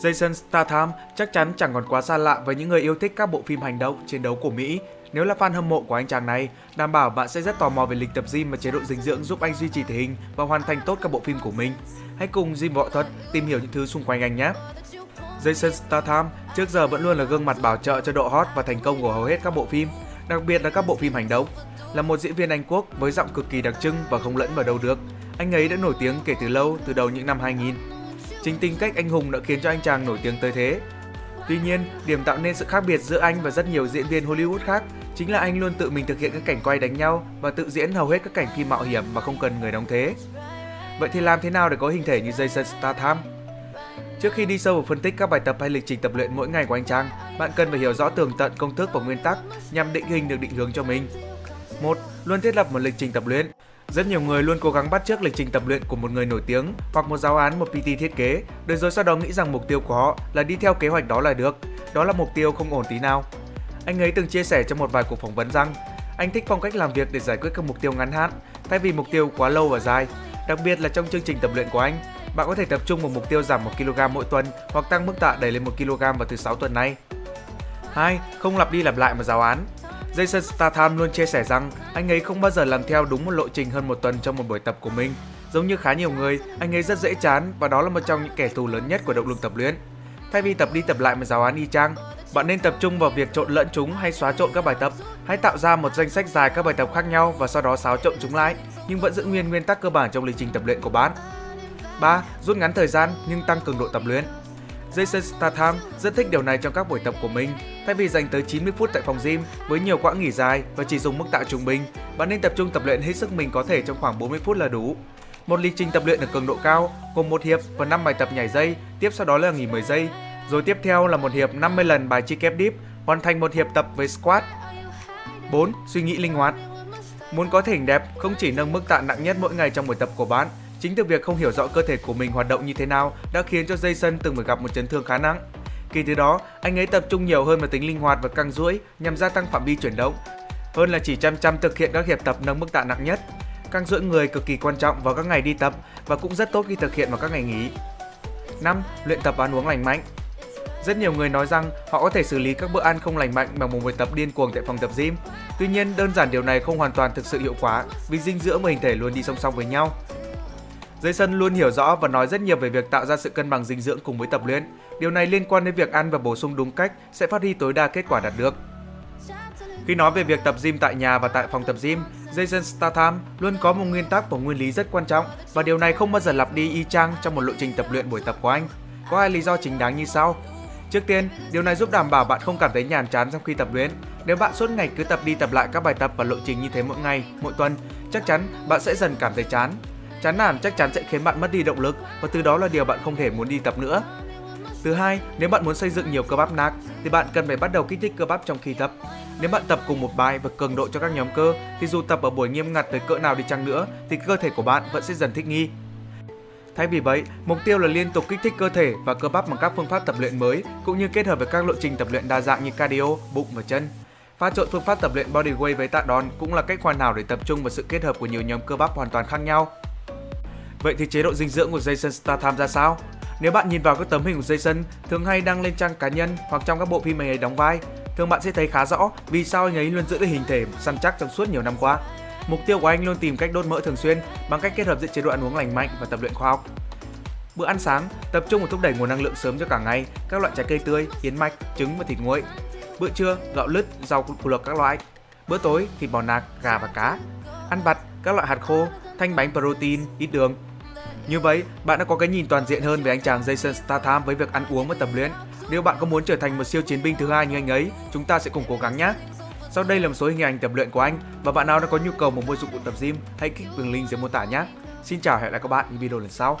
Jason Statham chắc chắn chẳng còn quá xa lạ với những người yêu thích các bộ phim hành động, chiến đấu của Mỹ. Nếu là fan hâm mộ của anh chàng này, đảm bảo bạn sẽ rất tò mò về lịch tập gym và chế độ dinh dưỡng giúp anh duy trì thể hình và hoàn thành tốt các bộ phim của mình. Hãy cùng Gym Võ Thuật tìm hiểu những thứ xung quanh anh nhé! Jason Statham trước giờ vẫn luôn là gương mặt bảo trợ cho độ hot và thành công của hầu hết các bộ phim, đặc biệt là các bộ phim hành động. Là một diễn viên Anh Quốc với giọng cực kỳ đặc trưng và không lẫn vào đâu được, anh ấy đã nổi tiếng kể từ lâu, từ đầu những năm 2000. Chính tính cách anh hùng đã khiến cho anh chàng nổi tiếng tới thế. Tuy nhiên, điểm tạo nên sự khác biệt giữa anh và rất nhiều diễn viên Hollywood khác chính là anh luôn tự mình thực hiện các cảnh quay đánh nhau và tự diễn hầu hết các cảnh phim mạo hiểm mà không cần người đóng thế. Vậy thì làm thế nào để có hình thể như Jason Statham? Trước khi đi sâu vào phân tích các bài tập hay lịch trình tập luyện mỗi ngày của anh chàng, bạn cần phải hiểu rõ tường tận công thức và nguyên tắc nhằm định hình được định hướng cho mình. 1. Luôn thiết lập một lịch trình tập luyện. Rất nhiều người luôn cố gắng bắt chước lịch trình tập luyện của một người nổi tiếng hoặc một giáo án, một PT thiết kế, rồi sau đó nghĩ rằng mục tiêu của họ là đi theo kế hoạch đó là được. Đó là mục tiêu không ổn tí nào. Anh ấy từng chia sẻ trong một vài cuộc phỏng vấn rằng anh thích phong cách làm việc để giải quyết các mục tiêu ngắn hạn thay vì mục tiêu quá lâu và dài. Đặc biệt là trong chương trình tập luyện của anh, bạn có thể tập trung vào mục tiêu giảm 1 kg mỗi tuần hoặc tăng mức tạ đẩy lên 1 kg vào thứ 6 tuần nay. 2. Không lặp đi lặp lại một giáo án. Jason Statham luôn chia sẻ rằng anh ấy không bao giờ làm theo đúng một lộ trình hơn một tuần trong một buổi tập của mình. Giống như khá nhiều người, anh ấy rất dễ chán và đó là một trong những kẻ thù lớn nhất của động lực tập luyện. Thay vì tập đi tập lại một giáo án y chang, bạn nên tập trung vào việc trộn lẫn chúng hay xóa trộn các bài tập. Hãy tạo ra một danh sách dài các bài tập khác nhau và sau đó xáo trộn chúng lại, nhưng vẫn giữ nguyên nguyên tắc cơ bản trong lịch trình tập luyện của bạn. 3. Rút ngắn thời gian nhưng tăng cường độ tập luyện. Jason Statham rất thích điều này trong các buổi tập của mình. Thay vì dành tới 90 phút tại phòng gym với nhiều quãng nghỉ dài và chỉ dùng mức tạ trung bình, bạn nên tập trung tập luyện hết sức mình có thể trong khoảng 40 phút là đủ. Một lịch trình tập luyện ở cường độ cao gồm 1 hiệp và 5 bài tập nhảy dây, tiếp sau đó là nghỉ 10 giây, rồi tiếp theo là 1 hiệp 50 lần bài chi kép dip, hoàn thành 1 hiệp tập với squat. 4. Suy nghĩ linh hoạt. Muốn có thể hình đẹp, không chỉ nâng mức tạ nặng nhất mỗi ngày trong buổi tập của bạn, chính từ việc không hiểu rõ cơ thể của mình hoạt động như thế nào đã khiến cho Jason từng phải gặp một chấn thương khá nặng. Kể từ đó, anh ấy tập trung nhiều hơn vào tính linh hoạt và căng duỗi nhằm gia tăng phạm vi chuyển động, hơn là chỉ chăm chăm thực hiện các hiệp tập nâng mức tạ nặng nhất. Căng duỗi người cực kỳ quan trọng vào các ngày đi tập và cũng rất tốt khi thực hiện vào các ngày nghỉ. 5. Luyện tập và ăn uống lành mạnh. Rất nhiều người nói rằng họ có thể xử lý các bữa ăn không lành mạnh bằng một buổi tập điên cuồng tại phòng tập gym. Tuy nhiên, đơn giản điều này không hoàn toàn thực sự hiệu quả vì dinh dưỡng và hình thể luôn đi song song với nhau. Jason luôn hiểu rõ và nói rất nhiều về việc tạo ra sự cân bằng dinh dưỡng cùng với tập luyện. Điều này liên quan đến việc ăn và bổ sung đúng cách sẽ phát huy tối đa kết quả đạt được. Khi nói về việc tập gym tại nhà và tại phòng tập gym, Jason Statham luôn có một nguyên tắc và nguyên lý rất quan trọng và điều này không bao giờ lặp đi y chang trong một lộ trình tập luyện buổi tập của anh. Có hai lý do chính đáng như sau. Trước tiên, điều này giúp đảm bảo bạn không cảm thấy nhàm chán trong khi tập luyện. Nếu bạn suốt ngày cứ tập đi tập lại các bài tập và lộ trình như thế mỗi ngày, mỗi tuần, chắc chắn bạn sẽ dần cảm thấy chán. Chán nản chắc chắn sẽ khiến bạn mất đi động lực và từ đó là điều bạn không thể muốn đi tập nữa. Thứ hai, nếu bạn muốn xây dựng nhiều cơ bắp nạc thì bạn cần phải bắt đầu kích thích cơ bắp trong khi tập. Nếu bạn tập cùng một bài và cường độ cho các nhóm cơ thì dù tập ở buổi nghiêm ngặt tới cỡ nào đi chăng nữa thì cơ thể của bạn vẫn sẽ dần thích nghi. Thay vì vậy, mục tiêu là liên tục kích thích cơ thể và cơ bắp bằng các phương pháp tập luyện mới cũng như kết hợp với các lộ trình tập luyện đa dạng như cardio, bụng và chân. Pha trộn phương pháp tập luyện bodyweight với tạ đòn cũng là cách hoàn hảo để tập trung vào sự kết hợp của nhiều nhóm cơ bắp hoàn toàn khác nhau. Vậy thì chế độ dinh dưỡng của Jason Statham ra sao? Nếu bạn nhìn vào các tấm hình của Jason thường hay đăng lên trang cá nhân hoặc trong các bộ phim anh ấy đóng vai, thường bạn sẽ thấy khá rõ vì sao anh ấy luôn giữ được hình thể săn chắc trong suốt nhiều năm qua. Mục tiêu của anh luôn tìm cách đốt mỡ thường xuyên bằng cách kết hợp giữa chế độ ăn uống lành mạnh và tập luyện khoa học. Bữa ăn sáng tập trung vào thúc đẩy nguồn năng lượng sớm cho cả ngày, các loại trái cây tươi, yến mạch, trứng và thịt nguội. Bữa trưa gạo lứt, rau củ luộc các loại. Bữa tối thịt bò nạc, gà và cá. Ăn vặt các loại hạt khô, thanh bánh protein, ít đường. Như vậy, bạn đã có cái nhìn toàn diện hơn về anh chàng Jason Statham với việc ăn uống và tập luyện. Nếu bạn có muốn trở thành một siêu chiến binh thứ hai như anh ấy, chúng ta sẽ cùng cố gắng nhé. Sau đây là một số hình ảnh tập luyện của anh và bạn nào đã có nhu cầu muốn mua dụng cụ tập gym, hãy kích đường link dưới mô tả nhé. Xin chào và hẹn gặp lại các bạn những video lần sau.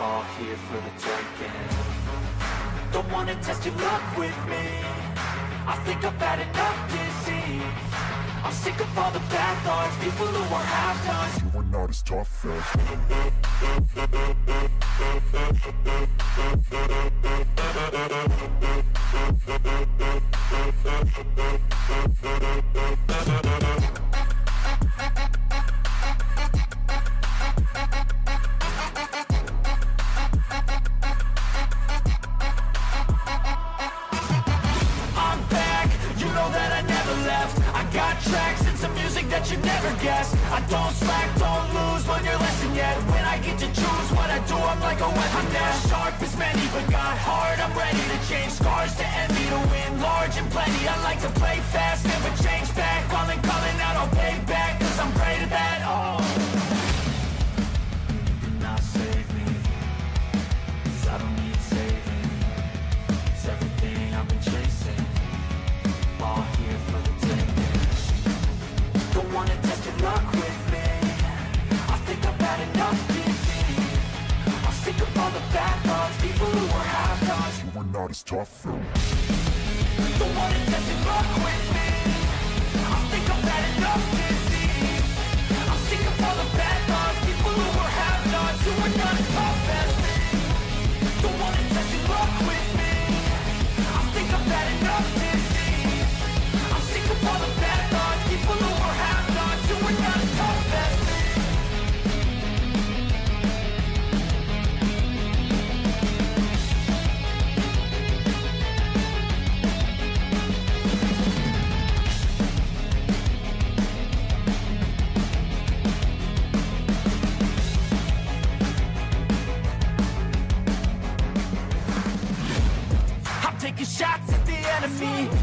all here for the taking. Don't wanna test your luck with me, I think I've had enough disease. I'm sick of all the bad thoughts, people who are half-done. You are not as tough as... I don't slack, don't lose, learn your lesson yet. When I get to choose what I do, I'm like a weapon now. Sharp as many, but got hard, I'm ready to change. Scars to envy, to win large and plenty. I like to play fast, never change back. Calling out, I'll pay back, cause I'm great at that. Oh, you cannot save me, cause I don't need saving. It's everything I've been chasing, all here for the taking. Don't wanna test your luck with me, I think I've had enough disease. I'm sick of all the bad thoughts, people who are half-nots. You are not as tough. Don't wanna test your luck with me, I think I've had enough disease. I'm sick of all the bad thoughts, people who are half-nots. You are not as tough as me. Don't wanna test your luck with me, I think I've had enough disease. I'm sick of all the bad thoughts, people who are half-nots. Shots at the enemy,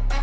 tough as...